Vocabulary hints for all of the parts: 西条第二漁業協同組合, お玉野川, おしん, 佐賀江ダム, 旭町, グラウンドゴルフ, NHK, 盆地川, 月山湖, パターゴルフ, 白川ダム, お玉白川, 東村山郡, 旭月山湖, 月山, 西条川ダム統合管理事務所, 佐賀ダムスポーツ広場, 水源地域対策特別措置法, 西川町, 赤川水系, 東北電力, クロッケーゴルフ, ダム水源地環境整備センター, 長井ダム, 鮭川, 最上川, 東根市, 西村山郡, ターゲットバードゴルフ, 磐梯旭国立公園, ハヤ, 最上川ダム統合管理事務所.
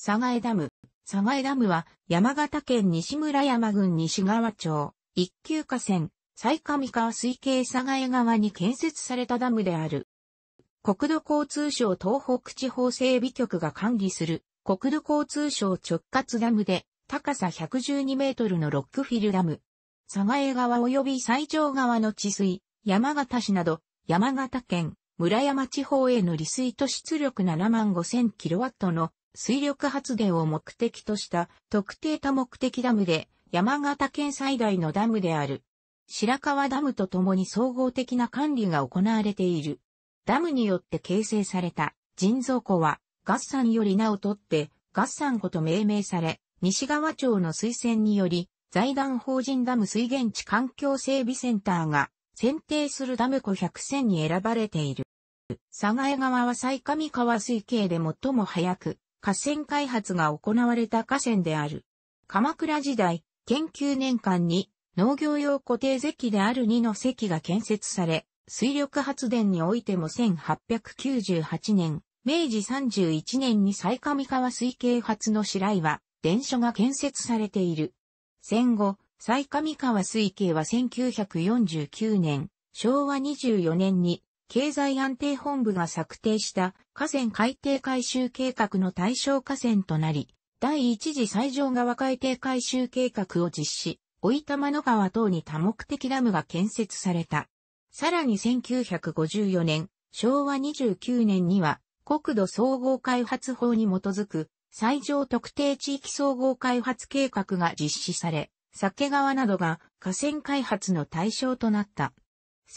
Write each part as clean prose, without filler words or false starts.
佐賀江ダム。佐賀江ダムは山形県西村山郡西川町、一級河川、埼上川水系佐賀江川に建設されたダムである。国土交通省東北地方整備局が管理する国土交通省直轄ダムで高さ112メートルのロックフィルダム。佐賀江川及び西条川の治水、山形市など山形県村山地方への利水と出力75,000キロワットの水力発電を目的とした特定多目的ダムで山形県最大のダムである。白川ダムとともに総合的な管理が行われている。ダムによって形成された人造湖は月山より名を取って月山湖と命名され、西川町の推薦により財団法人ダム水源地環境整備センターが選定するダム湖100選に選ばれている。佐賀江川は埼上川水系で最も早く河川開発が行われた河川である。鎌倉時代、建久年間に農業用固定堰である2の堰が建設され、水力発電においても1898年、明治31年に埼上川水系初の白岩、電所が建設されている。戦後、埼上川水系は1949年、昭和24年に経済安定本部が策定した河川改定改修計画の対象河川となり、第一次西条川改定改修計画を実施、おいたまの川等に多目的ダムが建設された。さらに1954年、昭和29年には、国土総合開発法に基づく、西条特定地域総合開発計画が実施され、鮭川などが河川開発の対象となった。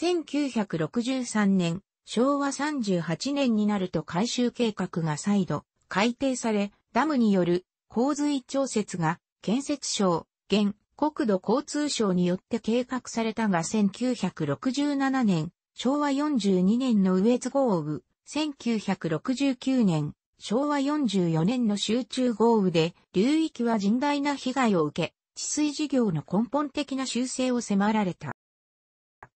1963年、昭和38年になると改修計画が再度改定され、ダムによる洪水調節が建設省、現国土交通省によって計画されたが1967年、昭和42年の羽越豪雨、1969年、昭和44年の集中豪雨で流域は甚大な被害を受け、治水事業の根本的な修正を迫られた。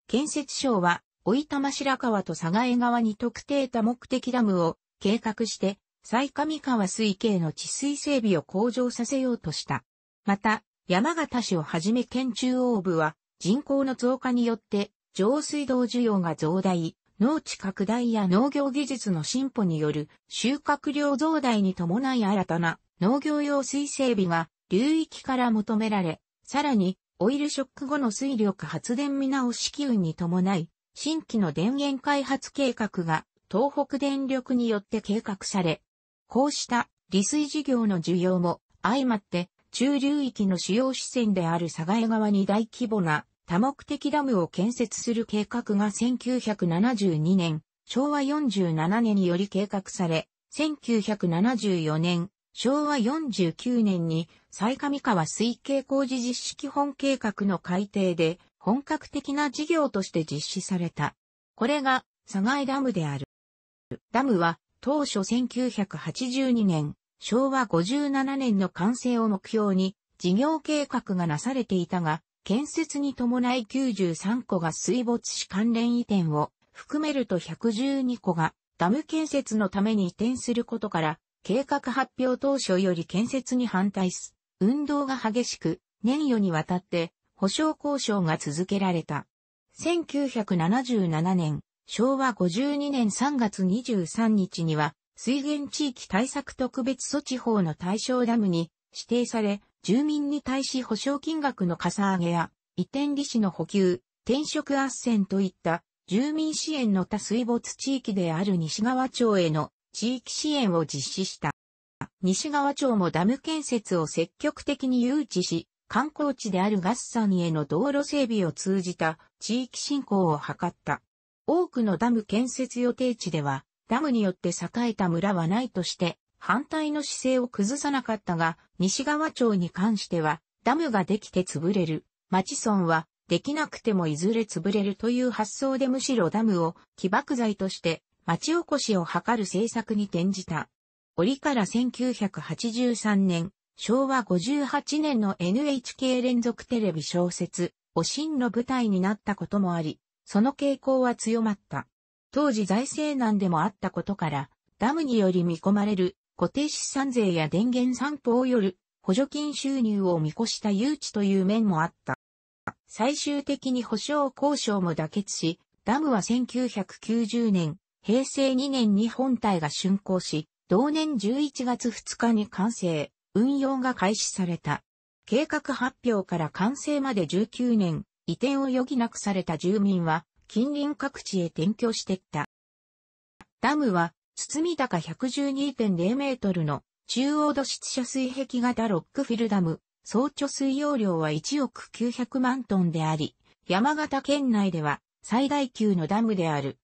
建設省は、おいたま白川と佐賀江川に特定多目的ダムを計画して、埼上川水系の治水整備を向上させようとした。また、山形市をはじめ県中央部は、人口の増加によって、上水道需要が増大、農地拡大や農業技術の進歩による収穫量増大に伴い新たな農業用水整備が流域から求められ、さらに、オイルショック後の水力発電見直し機運に伴い、新規の電源開発計画が東北電力によって計画され、こうした利水事業の需要も相まって中流域の主要支川である佐賀江川に大規模な多目的ダムを建設する計画が1972年、昭和47年により計画され、1974年、昭和49年に埼上川水系工事実施基本計画の改定で本格的な事業として実施された。これが佐賀江ダムである。ダムは当初1982年、昭和57年の完成を目標に事業計画がなされていたが、建設に伴い93戸が水没し関連移転を含めると112戸がダム建設のために移転することから、計画発表当初より建設に反対す。運動が激しく、年余にわたって、保証交渉が続けられた。1977年、昭和52年3月23日には、水源地域対策特別措置法の対象ダムに指定され、住民に対し保証金額のかさ上げや、移転利子の補給、転職斡旋といった、住民支援の他水没地域である西川町への、地域支援を実施した。西川町もダム建設を積極的に誘致し、観光地である月山への道路整備を通じた地域振興を図った。多くのダム建設予定地では、ダムによって栄えた村はないとして、反対の姿勢を崩さなかったが、西川町に関しては、ダムができて潰れる。町村は、できなくてもいずれ潰れるという発想でむしろダムを起爆剤として、町おこしを図る政策に転じた。折から1983年、昭和58年の NHK 連続テレビ小説、おしんの舞台になったこともあり、その傾向は強まった。当時財政難でもあったことから、ダムにより見込まれる固定資産税や電源散歩をよる補助金収入を見越した誘致という面もあった。最終的に補償交渉も妥結し、ダムは1990年、平成2年に本体が竣工し、同年11月2日に完成、運用が開始された。計画発表から完成まで19年、移転を余儀なくされた住民は、近隣各地へ転居していった。ダムは、堤高 112.0 メートルの中央土質遮水壁型ロックフィルダム、総貯水容量は1億900万トンであり、山形県内では最大級のダムである。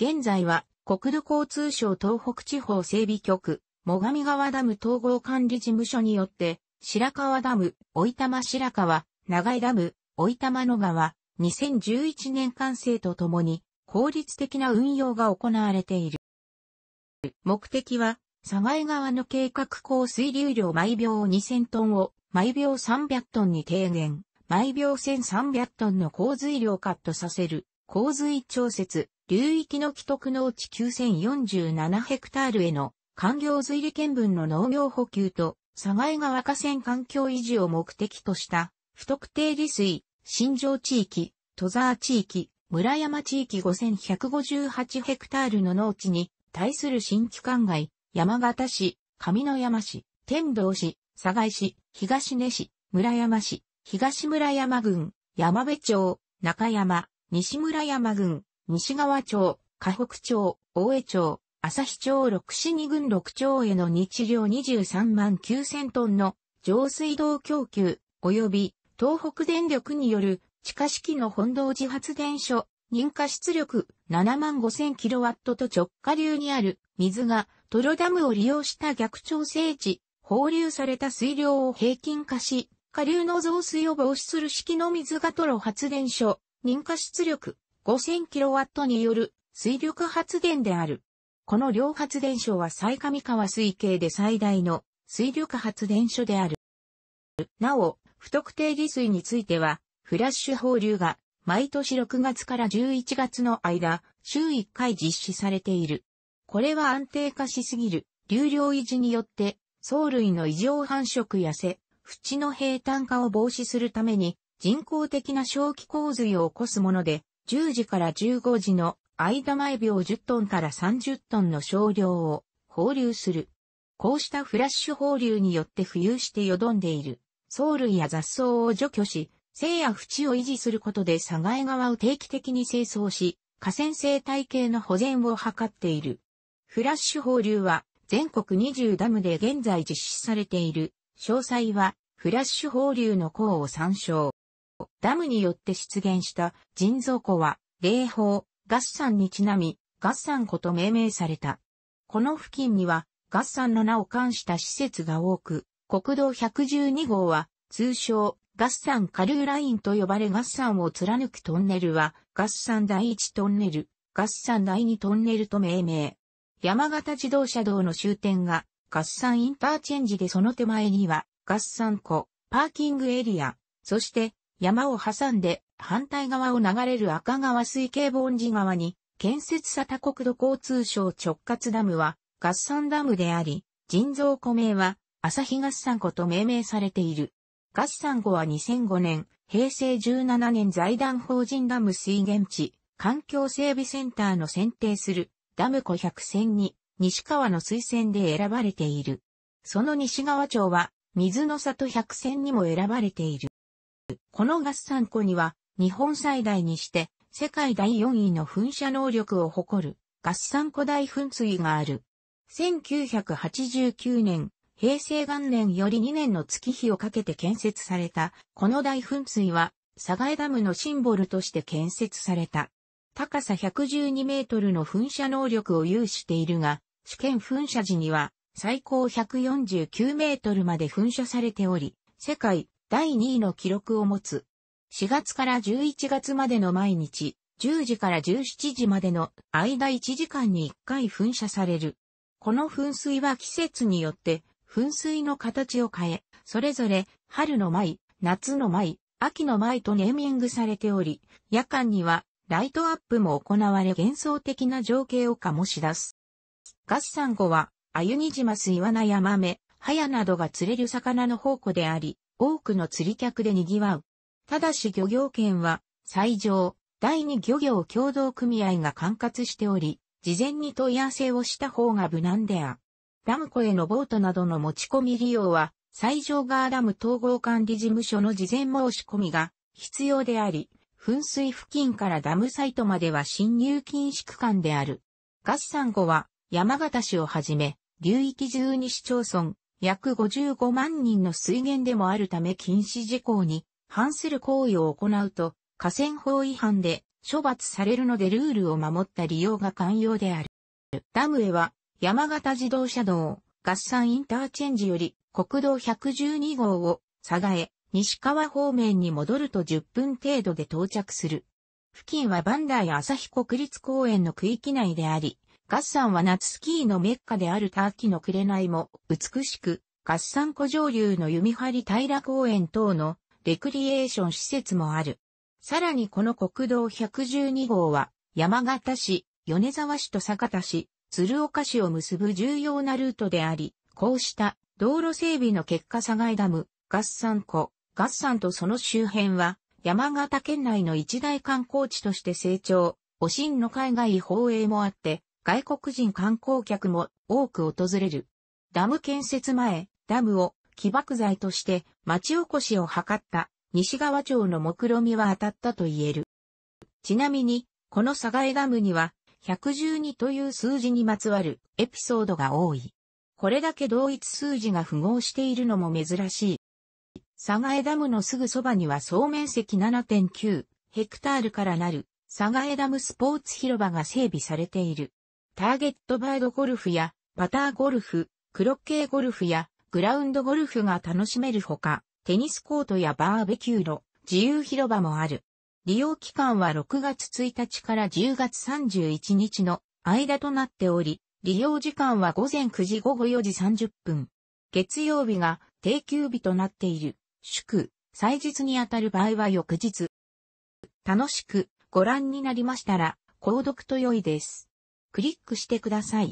現在は国土交通省東北地方整備局、最上川ダム統合管理事務所によって、白川ダム、お玉白川、長井ダム、お玉野川、2011年完成とともに、効率的な運用が行われている。目的は、佐賀江川の計画降水流量毎秒2000トンを、毎秒300トンに低減、毎秒1300トンの降水量をカットさせる、降水調節、流域の既得農地9047ヘクタールへの、環境水利圏分の農業補給と、佐賀江川河川環境維持を目的とした、不特定利水、新城地域、戸沢地域、村山地域5158ヘクタールの農地に対する新規管外、山形市、上山市、天童市、佐賀市、東根市、村山市、東村山郡、山部町、中山、西村山郡、西川町、河北町、大江町、旭町6市2郡6町への日量23万9000トンの上水道供給及び東北電力による地下式の本動寺発電所、認可出力7万5000キロワットと直下流にある水がトロダムを利用した逆調整時、放流された水量を平均化し、下流の増水を防止する式の水がトロ発電所、認可出力5000キロワットによる水力発電である。この両発電所は最上川水系で最大の水力発電所である。なお、不特定利水については、フラッシュ放流が毎年6月から11月の間、週1回実施されている。これは安定化しすぎる流量維持によって、藻類の異常繁殖や瀬、淵の平坦化を防止するために、人工的な小規洪水を起こすもので、10時から15時の間毎秒10トンから30トンの少量を放流する。こうしたフラッシュ放流によって浮遊して淀んでいる藻類や雑草を除去し、生や淵を維持することで佐賀江川を定期的に清掃し、河川生態系の保全を図っている。フラッシュ放流は全国20ダムで現在実施されている。詳細はフラッシュ放流の項を参照。ダムによって出現した人造湖は霊峰月山にちなみ月山湖と命名された。この付近には月山の名を冠した施設が多く、国道112号は通称月山下流ラインと呼ばれ月山を貫くトンネルは月山第1トンネル、月山第2トンネルと命名。山形自動車道の終点が月山インターチェンジでその手前には月山湖、パーキングエリア、そして山を挟んで反対側を流れる赤川水系盆地川に建設された国土交通省直轄ダムは月山ダムであり、人造湖名は旭月山湖と命名されている。月山湖は2005年、平成17年財団法人ダム水源地、環境整備センターの選定するダム湖100選に西川の推薦で選ばれている。その西川町は水の里100選にも選ばれている。この月山湖には日本最大にして世界第4位の噴射能力を誇る月山湖大噴水がある。1989年、平成元年より2年の月日をかけて建設された、この大噴水は、佐賀江ダムのシンボルとして建設された。高さ112メートルの噴射能力を有しているが、試験噴射時には、最高149メートルまで噴射されており、世界第2位の記録を持つ。4月から11月までの毎日、10時から17時までの間1時間に1回噴射される。この噴水は季節によって、噴水の形を変え、それぞれ春の舞、夏の舞、秋の舞とネーミングされており、夜間にはライトアップも行われ幻想的な情景を醸し出す。月山湖はアユニジマス、イワナ、ヤマメ、ハヤなどが釣れる魚の宝庫であり、多くの釣り客で賑わう。ただし漁業権は、西条、第二漁業協同組合が管轄しており、事前に問い合わせをした方が無難である。ダム湖へのボートなどの持ち込み利用は、西条川ダム統合管理事務所の事前申し込みが必要であり、噴水付近からダムサイトまでは進入禁止区間である。月山後は山形市をはじめ、流域12市町村、約55万人の水源でもあるため禁止事項に反する行為を行うと、河川法違反で処罰されるのでルールを守った利用が寛容である。ダムへは山形自動車道、月山インターチェンジより、国道112号を佐賀へ西川方面に戻ると10分程度で到着する。付近は磐梯旭国立公園の区域内であり、月山は夏スキーのメッカであるターキの紅も美しく、月山湖上流の弓張平公園等のレクリエーション施設もある。さらにこの国道112号は山形市、米沢市と酒田市、鶴岡市を結ぶ重要なルートであり、こうした道路整備の結果佐賀ダム、月山湖、月山とその周辺は山形県内の一大観光地として成長、おしんの海外放映もあって外国人観光客も多く訪れる。ダム建設前、ダムを起爆剤として町おこしを図った西川町の目論見は当たったと言える。ちなみに、この佐賀ダムには112という数字にまつわるエピソードが多い。これだけ同一数字が符合しているのも珍しい。佐賀ダムのすぐそばには総面積 7.9 ヘクタールからなる佐賀ダムスポーツ広場が整備されている。ターゲットバードゴルフやパターゴルフ、クロッケーゴルフやグラウンドゴルフが楽しめるほか、テニスコートやバーベキュー炉、自由広場もある。利用期間は6月1日から10月31日の間となっており、利用時間は午前9時午後4時30分。月曜日が定休日となっている。祝、祭日にあたる場合は翌日。楽しくご覧になりましたら、購読と良いです。クリックしてください。